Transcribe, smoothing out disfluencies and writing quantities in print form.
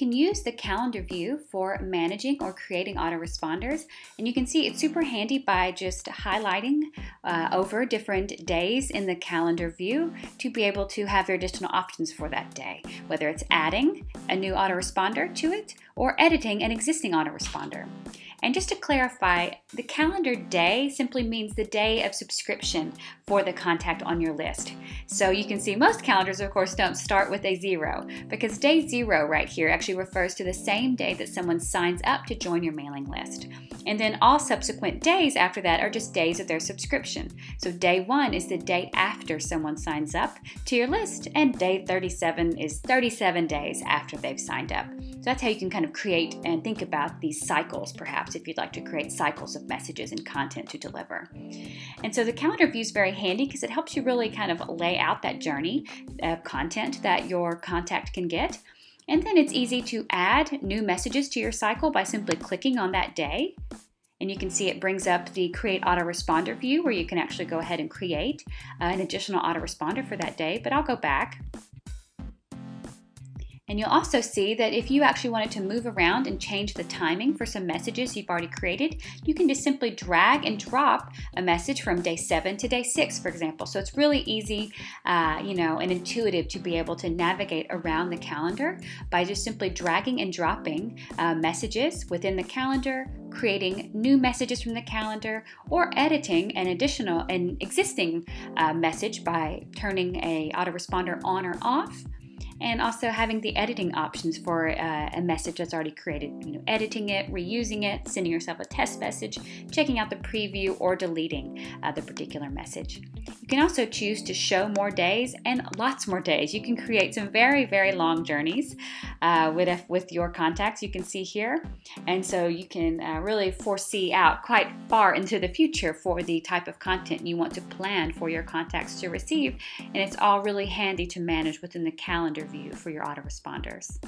can use the calendar view for managing or creating autoresponders. And you can see it's super handy by just highlighting over different days in the calendar view to be able to have your additional options for that day, whether it's adding a new autoresponder to it or editing an existing autoresponder. And just to clarify, the calendar day simply means the day of subscription for the contact on your list. So you can see most calendars, of course, don't start with a 0, because day 0 right here actually refers to the same day that someone signs up to join your mailing list. And then all subsequent days after that are just days of their subscription. So day 1 is the day after someone signs up to your list, and day 37 is 37 days after they've signed up. So that's how you can kind of create and think about these cycles, perhaps, if you'd like to create cycles of messages and content to deliver. And so the calendar view is very handy because it helps you really kind of lay out that journey of content that your contact can get. And then it's easy to add new messages to your cycle by simply clicking on that day. And you can see it brings up the Create Autoresponder view, where you can actually go ahead and create an additional autoresponder for that day. But I'll go back. And you'll also see that if you actually wanted to move around and change the timing for some messages you've already created, you can just simply drag and drop a message from day 7 to day 6, for example. So it's really easy, and intuitive to be able to navigate around the calendar by just simply dragging and dropping messages within the calendar, creating new messages from the calendar, or editing an existing message by turning an autoresponder on or off. And also having the editing options for a message that's already created, editing it, reusing it, sending yourself a test message, checking out the preview, or deleting the particular message. You can also choose to show more days and lots more days. You can create some very, very long journeys with your contacts, you can see here. And so you can really foresee out quite far into the future for the type of content you want to plan for your contacts to receive. And it's all really handy to manage within the calendar view for your autoresponders.